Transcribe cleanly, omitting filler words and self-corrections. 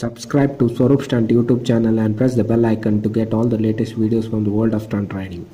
Subscribe to Swaroop Stunt YouTube channel and press the bell icon to get all the latest videos from the world of stunt riding.